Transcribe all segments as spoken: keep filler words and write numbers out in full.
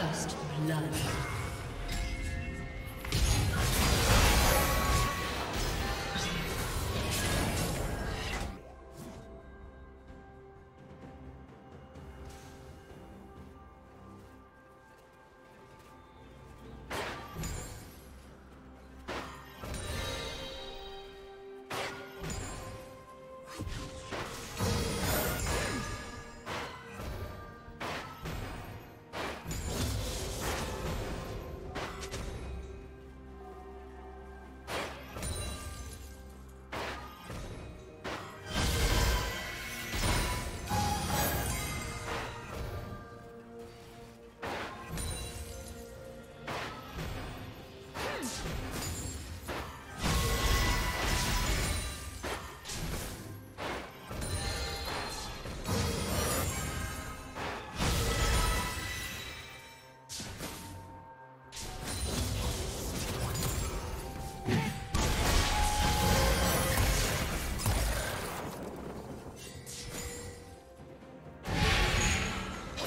First blood.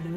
Blue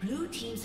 Blue team's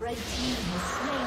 Red team has slain.